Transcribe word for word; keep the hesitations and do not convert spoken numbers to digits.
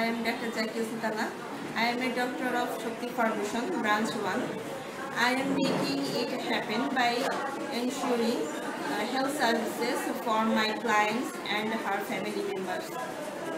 I am Doctor Jackie Sintana. I am a doctor of Shakti Foundation, Branch one. I am making it happen by ensuring uh, health services for my clients and her family members.